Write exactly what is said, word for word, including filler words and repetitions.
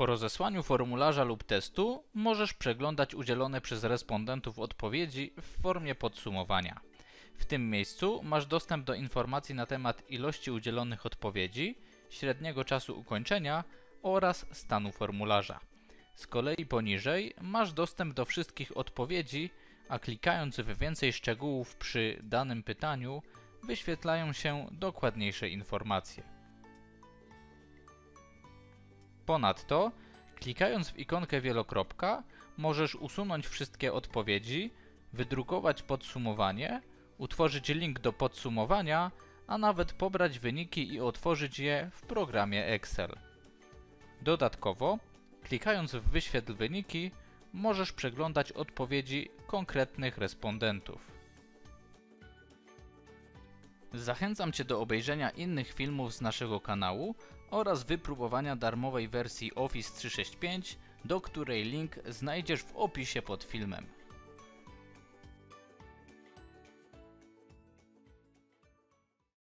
Po rozesłaniu formularza lub testu możesz przeglądać udzielone przez respondentów odpowiedzi w formie podsumowania. W tym miejscu masz dostęp do informacji na temat ilości udzielonych odpowiedzi, średniego czasu ukończenia oraz stanu formularza. Z kolei poniżej masz dostęp do wszystkich odpowiedzi, a klikając w więcej szczegółów przy danym pytaniu wyświetlają się dokładniejsze informacje. Ponadto, klikając w ikonkę wielokropka, możesz usunąć wszystkie odpowiedzi, wydrukować podsumowanie, utworzyć link do podsumowania, a nawet pobrać wyniki i otworzyć je w programie Excel. Dodatkowo, klikając w wyświetl wyniki, możesz przeglądać odpowiedzi konkretnych respondentów. Zachęcam Cię do obejrzenia innych filmów z naszego kanału oraz wypróbowania darmowej wersji Office trzysta sześćdziesiąt pięć, do której link znajdziesz w opisie pod filmem.